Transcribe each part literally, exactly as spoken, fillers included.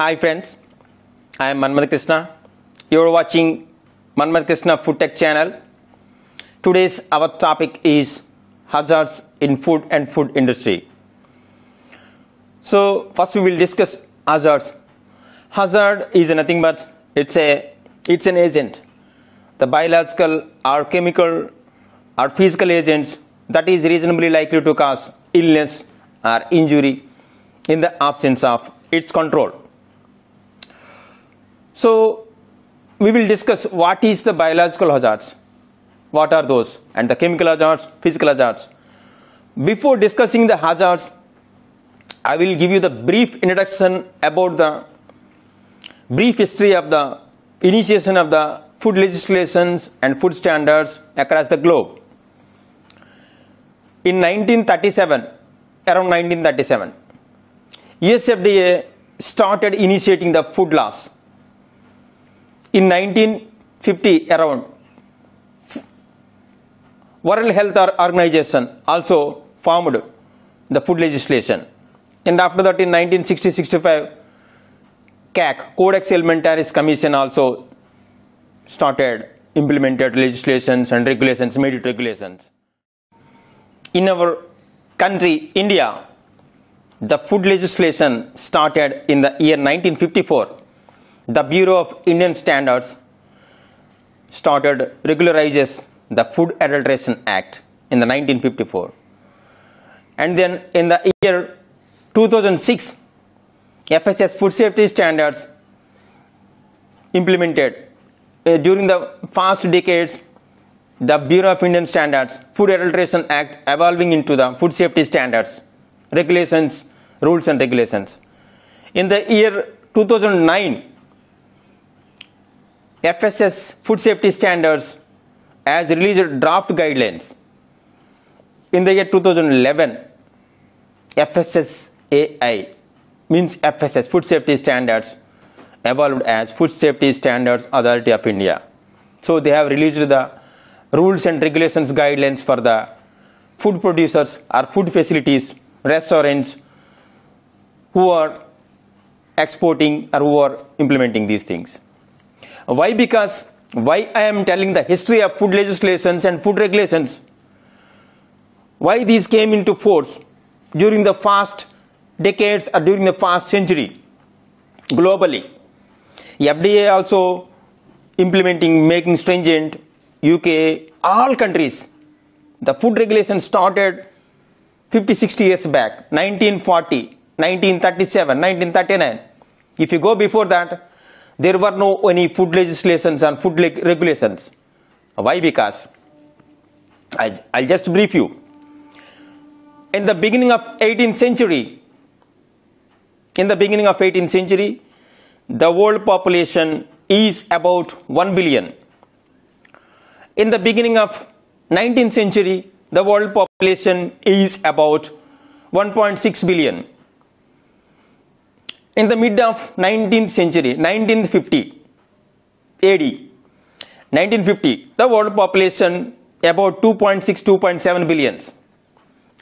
Hi friends, I am Manmad Krishna. You are watching Manmad Krishna Food Tech channel. Today's our topic is hazards in food and food industry. So first we will discuss hazards. Hazard is nothing but it's a it's an agent, the biological or chemical or physical agents that is reasonably likely to cause illness or injury in the absence of its control. So we will discuss what is the biological hazards, what are those, and the chemical hazards, physical hazards. Before discussing the hazards, I will give you the brief introduction about the brief history of the initiation of the food legislations and food standards across the globe. In nineteen thirty-seven, around nineteen thirty-seven, U S F D A started initiating the food laws. In nineteen fifty, around, World Health Organization also formed the food legislation, and after that in nineteen sixty to sixty-five, C A C, Codex Alimentarius Commission, also started implemented legislations and regulations, made it regulations. In our country, India, the food legislation started in the year nineteen fifty-four. The Bureau of Indian Standards started regularizes the Food Adulteration Act in the nineteen fifty-four. And then in the year two thousand six, F S S A I Food Safety Standards implemented. Uh, during the past decades, the Bureau of Indian Standards, Food Adulteration Act evolving into the Food Safety Standards, regulations, rules and regulations. In the year two thousand nine, F S S A I Food Safety Standards has released draft guidelines. In the year two thousand eleven, F S S A I means F S S A I Food Safety Standards evolved as Food Safety Standards Authority of India. So they have released the rules and regulations guidelines for the food producers or food facilities, restaurants who are exporting or who are implementing these things. Why? Because why I am telling the history of food legislations and food regulations, why these came into force during the past decades or during the past century globally. F D A also implementing, making stringent, U K, all countries, the food regulation started fifty to sixty years back, nineteen forty, nineteen thirty-seven, nineteen thirty-nine. If you go before that, there were no any food legislations and food regulations. Why? Because I, I'll just brief you. In the beginning of eighteenth century, in the beginning of eighteenth century, the world population is about one billion. In the beginning of nineteenth century, the world population is about one point six billion. In the mid of nineteenth century, nineteen fifty A D, nineteen fifty, the world population about two point six, two point seven billions.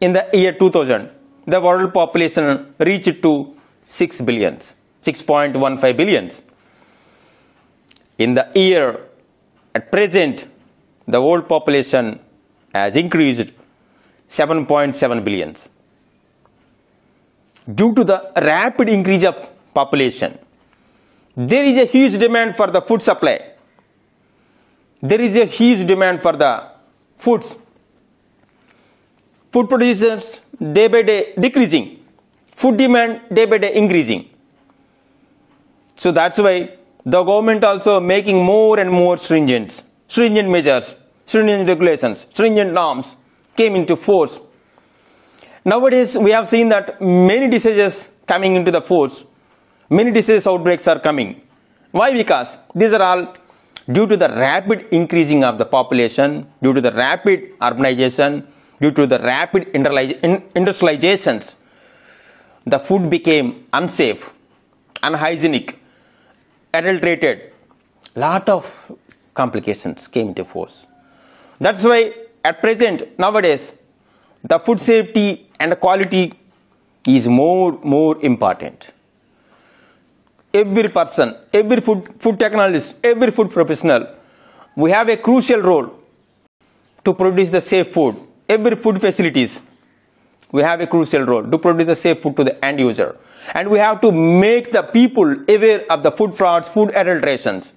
In the year two thousand, the world population reached to six billions, six point one five billions. In the year at present, the world population has increased seven point seven billions. Due to the rapid increase of population, there is a huge demand for the food supply. There is a huge demand for the foods. Food producers day by day decreasing. Food demand day by day increasing. So that's why the government also making more and more stringent, stringent measures, stringent regulations, stringent norms came into force. Nowadays, we have seen that many diseases coming into the force, many disease outbreaks are coming. Why? Because these are all due to the rapid increasing of the population, due to the rapid urbanization, due to the rapid industrializations, the food became unsafe, unhygienic, adulterated. Lot of complications came into force. That's why at present, nowadays, the food safety and quality is more, more important. every person, every food, food technologist, every food professional, we have a crucial role to produce the safe food. Every food facilities, we have a crucial role to produce the safe food to the end user. And we have to make the people aware of the food frauds, food adulterations.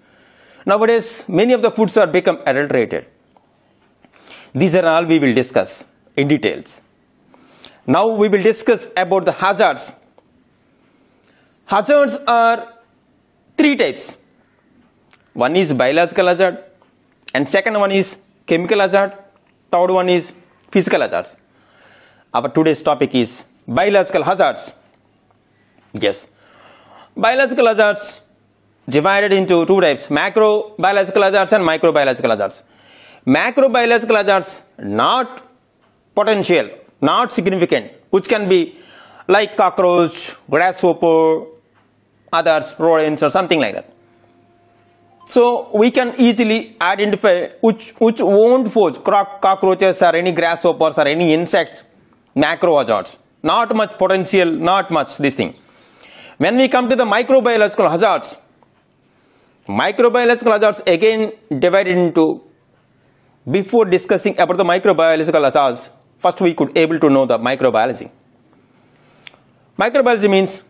Nowadays, many of the foods are become adulterated. These are all we will discuss in details. Now we will discuss about the hazards. Hazards are three types. One is biological hazard, and second one is chemical hazard, third one is physical hazards. Our today's topic is biological hazards. Yes, biological hazards divided into two types, macro biological hazards and micro biological hazards. Macro biological hazards not potential, not significant, which can be like cockroach, grasshopper, others, rodents or something like that. So we can easily identify which, which won't pose cockroaches or any grasshoppers or any insects, macro hazards, not much potential, not much this thing. When we come to the microbiological hazards, microbiological hazards again divided into, before discussing about the microbiological hazards, first we could able to know the microbiology. Microbiology means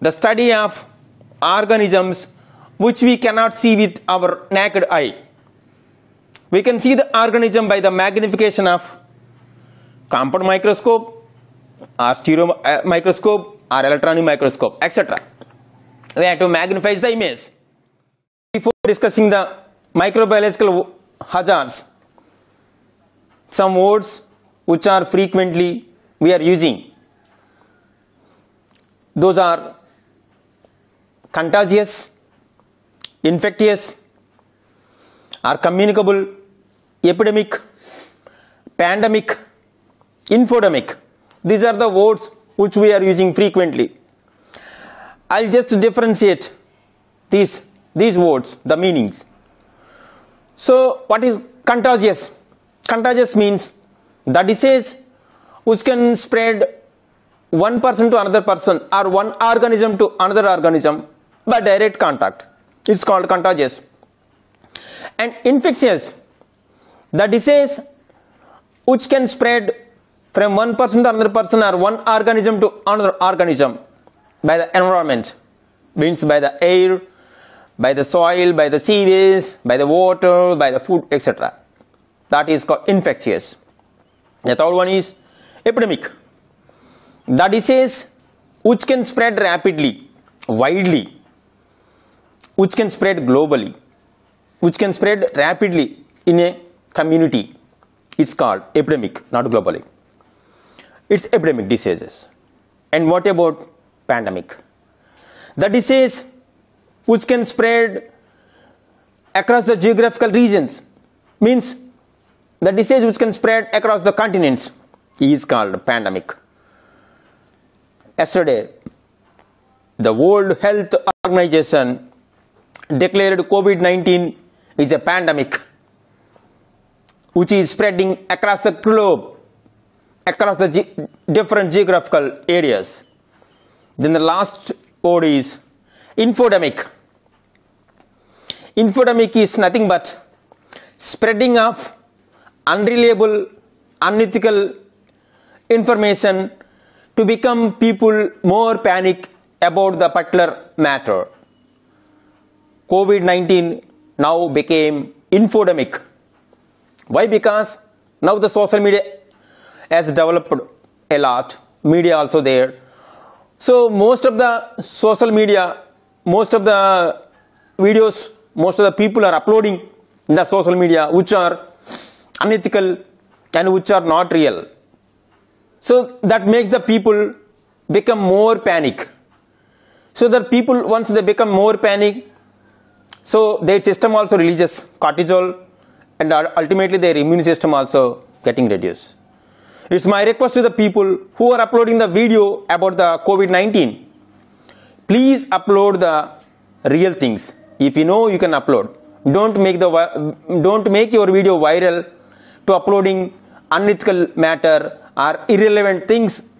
the study of organisms which we cannot see with our naked eye. We can see the organism by the magnification of compound microscope or stereo microscope or electron microscope, et cetera. We have to magnify the image. Before discussing the microbiological hazards, some words which are frequently we are using, those are contagious, infectious, are communicable, epidemic, pandemic, infodemic. These are the words which we are using frequently. I'll just differentiate these, these words, the meanings. So, what is contagious? Contagious means the disease which can spread one person to another person or one organism to another organism by direct contact. It's called contagious. And infectious, the disease which can spread from one person to another person or one organism to another organism by the environment, means by the air, by the soil, by the seaways, by the water, by the food, et cetera. That is called infectious. The third one is epidemic. The disease which can spread rapidly, widely, which can spread globally, which can spread rapidly in a community. It's called epidemic, not globally. It's epidemic diseases. And what about pandemic? The disease which can spread across the geographical regions, means the disease which can spread across the continents is called pandemic. Yesterday, the World Health Organization declared COVID nineteen is a pandemic which is spreading across the globe, across the ge different geographical areas. Then the last word is infodemic. Infodemic is nothing but spreading of unreliable, unethical information to become people more panic about the particular matter. COVID nineteen now became infodemic. Why? Because now the social media has developed a lot, media also there. So most of the social media, most of the videos, most of the people are uploading in the social media which are unethical and which are not real. So that makes the people become more panic. So that people, once they become more panic, so their system also releases cortisol and ultimately their immune system also getting reduced. It's my request to the people who are uploading the video about the COVID nineteen. Please upload the real things. If you know, you can upload. Don't make the don't make your video viral to uploading unethical matter or irrelevant things